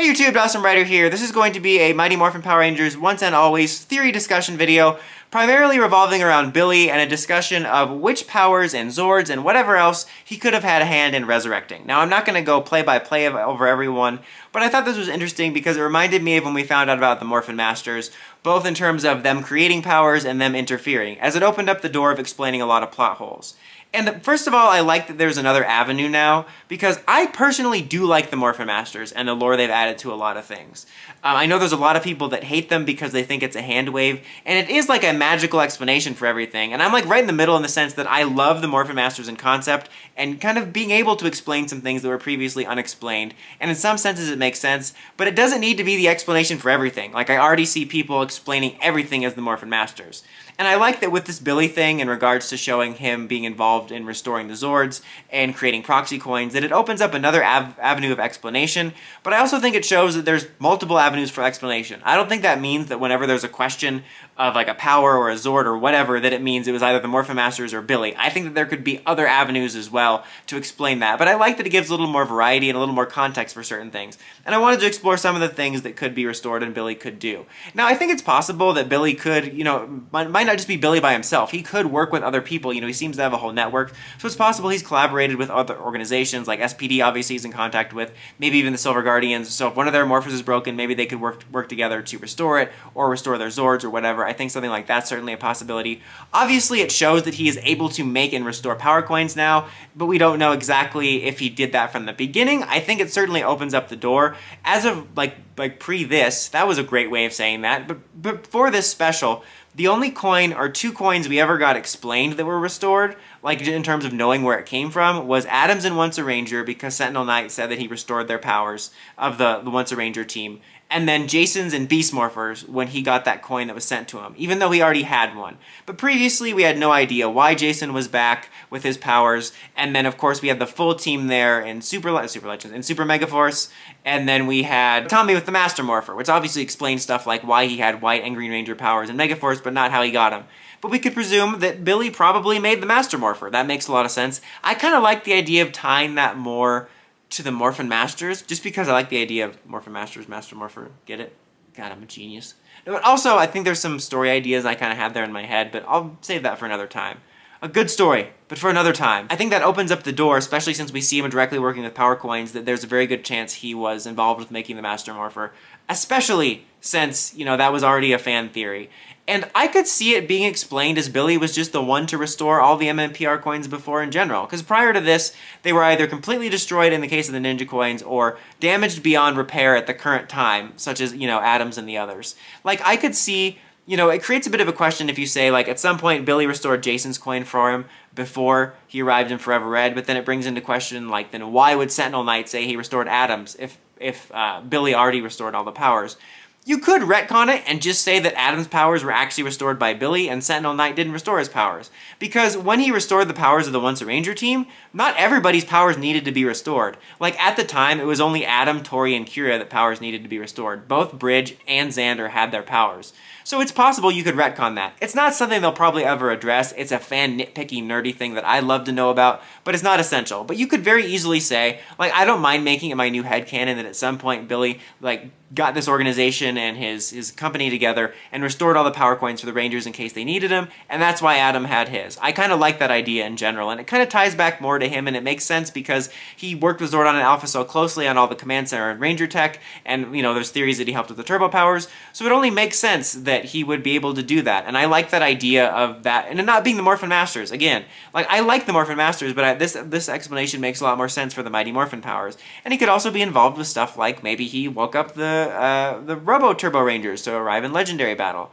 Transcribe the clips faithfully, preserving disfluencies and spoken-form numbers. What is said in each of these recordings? Hey YouTube, DosmRider here. This is going to be a Mighty Morphin Power Rangers Once and Always theory discussion video, primarily revolving around Billy and a discussion of which powers and Zords and whatever else he could have had a hand in resurrecting. Now, I'm not going to go play-by-play -play over everyone, but I thought this was interesting because it reminded me of when we found out about the Morphin Masters, both in terms of them creating powers and them interfering, as it opened up the door of explaining a lot of plot holes. And the, first of all, I like that there's another avenue now, because I personally do like the Morphin Masters and the lore they've added to a lot of things. Um, I know there's a lot of people that hate them because they think it's a hand wave, and it is like a magical explanation for everything, and I'm like right in the middle in the sense that I love the Morphin Masters in concept, and kind of being able to explain some things that were previously unexplained, and in some senses it makes sense, but it doesn't need to be the explanation for everything. Like, I already see people explaining everything as the Morphin Masters. And I like that with this Billy thing in regards to showing him being involved in restoring the Zords and creating proxy coins, that it opens up another av avenue of explanation, but I also think it shows that there's multiple avenues for explanation. I don't think that means that whenever there's a question of like a power or a Zord or whatever, that it means it was either the Morphin Masters or Billy. I think that there could be other avenues as well to explain that, but I like that it gives a little more variety and a little more context for certain things, and I wanted to explore some of the things that could be restored and Billy could do. Now, I think it's possible that Billy could, you know, might not just be Billy by himself. He could work with other people. You know, he seems to have a whole network, so it's possible he's collaborated with other organizations like S P D, obviously he's in contact with, maybe even the Silver Guardians, so if one of their Morphers is broken, maybe they could work work together to restore it or restore their Zords or whatever. I think something like that's certainly a possibility. Obviously, it shows that he is able to make and restore Power Coins now, but we don't know exactly if he did that from the beginning. I think it certainly opens up the door. As of, like, like pre this, that was a great way of saying that, but, but before this special, the only coin or two coins we ever got explained that were restored, like in terms of knowing where it came from, was Adam's and Once a Ranger, because Sentinel Knight said that he restored their powers of the, the Once a Ranger team. And then Jason's and Beast Morphers when he got that coin that was sent to him, even though he already had one. But previously, we had no idea why Jason was back with his powers. And then, of course, we had the full team there in Super Le Super Legends and Super Megaforce. And then we had Tommy with the Master Morpher, which obviously explains stuff like why he had White and Green Ranger powers in Megaforce, but not how he got them. But we could presume that Billy probably made the Master Morpher. That makes a lot of sense. I kind of like the idea of tying that more to the Morphin Masters, just because I like the idea of Morphin Masters, Master Morpher, get it? God, I'm a genius. No, but also, I think there's some story ideas I kind of had there in my head, but I'll save that for another time. A good story, but for another time. I think that opens up the door, especially since we see him directly working with Power Coins, that there's a very good chance he was involved with making the Master Morpher, especially since, you know, that was already a fan theory. And I could see it being explained as Billy was just the one to restore all the M M P R coins before in general, because prior to this, they were either completely destroyed in the case of the Ninja Coins or damaged beyond repair at the current time, such as, you know, Adams and the others. Like, I could see, you know, it creates a bit of a question if you say, like, at some point Billy restored Jason's coin for him before he arrived in Forever Red, but then it brings into question, like, then why would Sentinel Knight say he restored Adams if, if uh, Billy already restored all the powers? You could retcon it and just say that Adam's powers were actually restored by Billy and Sentinel Knight didn't restore his powers. Because when he restored the powers of the Once a Ranger team, not everybody's powers needed to be restored. Like, at the time, it was only Adam, Tori, and Kira that powers needed to be restored. Both Bridge and Xander had their powers. So it's possible you could retcon that. It's not something they'll probably ever address. It's a fan nitpicky, nerdy thing that I love to know about, but it's not essential. But you could very easily say, like, I don't mind making it my new headcanon that at some point Billy, like, got this organization and his, his company together and restored all the power coins for the Rangers in case they needed them, and that's why Adam had his. I kind of like that idea in general, and it kind of ties back more to him, and it makes sense because he worked with Zordon and Alpha so closely on all the command center and Ranger tech, and, you know, there's theories that he helped with the Turbo powers, so it only makes sense that he would be able to do that, and I like that idea of that, and it not being the Morphin Masters. Again, like, I like the Morphin Masters, but I, this, this explanation makes a lot more sense for the Mighty Morphin powers, and he could also be involved with stuff like maybe he woke up the Uh, the Robo Turbo Rangers to arrive in Legendary Battle.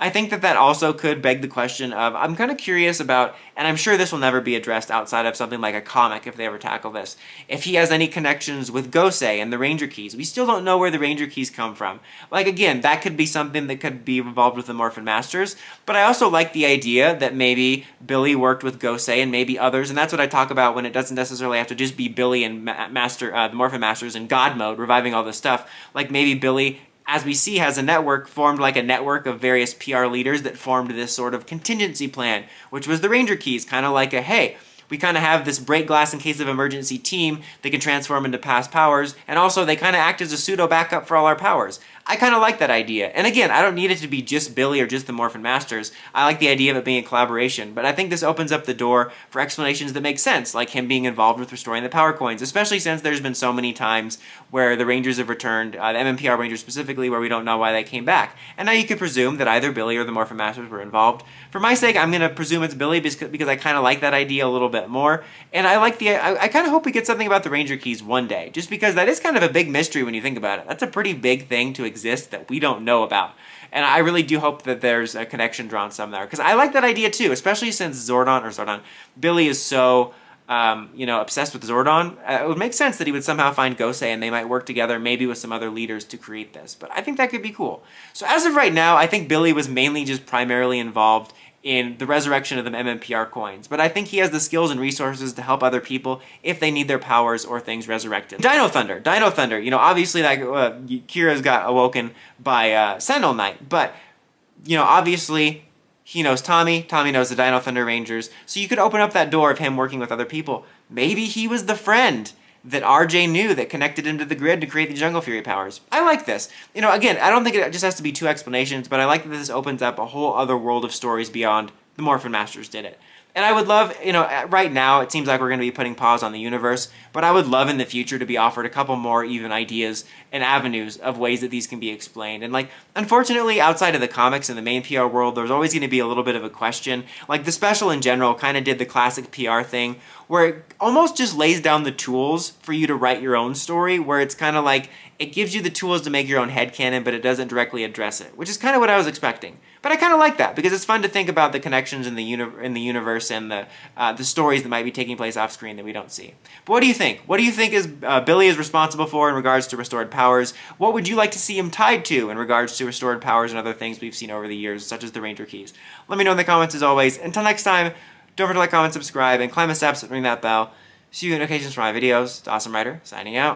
I think that that also could beg the question of, I'm kind of curious about, and I'm sure this will never be addressed outside of something like a comic if they ever tackle this, if he has any connections with Gosei and the Ranger Keys. We still don't know where the Ranger Keys come from. Like, again, that could be something that could be involved with the Morphin Masters, but I also like the idea that maybe Billy worked with Gosei and maybe others, and that's what I talk about when it doesn't necessarily have to just be Billy and Ma Master, uh, the Morphin Masters in God mode, reviving all this stuff. Like, maybe Billy, as we see, has a network, formed like a network of various P R leaders that formed this sort of contingency plan, which was the Ranger Keys, kind of like a, hey, we kind of have this break glass in case of emergency team. They can transform into past powers, and also they kind of act as a pseudo backup for all our powers. I kind of like that idea, and again, I don't need it to be just Billy or just the Morphin Masters. I like the idea of it being a collaboration, but I think this opens up the door for explanations that make sense, like him being involved with restoring the Power Coins, especially since there's been so many times where the Rangers have returned, uh, the M M P R Rangers specifically, where we don't know why they came back. And now you could presume that either Billy or the Morphin Masters were involved. For my sake, I'm going to presume it's Billy because I kind of like that idea a little bit more, and I like the, I, I kind of hope we get something about the Ranger Keys one day, just because that is kind of a big mystery when you think about it. That's a pretty big thing to exist exist that we don't know about. And I really do hope that there's a connection drawn somewhere, because I like that idea too, especially since Zordon, or Zordon, Billy is so, um, you know, obsessed with Zordon. Uh, it would make sense that he would somehow find Gosei and they might work together, maybe with some other leaders, to create this. But I think that could be cool. So as of right now, I think Billy was mainly just primarily involved in the resurrection of the M M P R coins, but I think he has the skills and resources to help other people if they need their powers or things resurrected. Dino Thunder, Dino Thunder, you know, obviously like uh, Kira's got awoken by uh, Sentinel Knight, but you know, obviously he knows Tommy, Tommy knows the Dino Thunder Rangers, so you could open up that door of him working with other people. Maybe he was the friend that R J knew that connected him to the grid to create the Jungle Fury powers. I like this. You know, again, I don't think it just has to be two explanations, but I like that this opens up a whole other world of stories beyond the Morphin Masters did it. And I would love, you know, right now it seems like we're going to be putting pause on the universe, but I would love in the future to be offered a couple more even ideas and avenues of ways that these can be explained. And like, unfortunately, outside of the comics and the main P R world, there's always going to be a little bit of a question. Like the special in general kind of did the classic P R thing, where it almost just lays down the tools for you to write your own story, where it's kind of like, it gives you the tools to make your own headcanon, but it doesn't directly address it, which is kind of what I was expecting. But I kind of like that, because it's fun to think about the connections in the, uni in the universe and the, uh, the stories that might be taking place off screen that we don't see. But what do you think? What do you think is uh, Billy is responsible for in regards to restored powers? What would you like to see him tied to in regards to restored powers and other things we've seen over the years, such as the Ranger Keys? Let me know in the comments as always. Until next time, don't forget to like, comment, subscribe, and climb the steps and ring that bell. See you in occasions for my videos. DosmRider, signing out.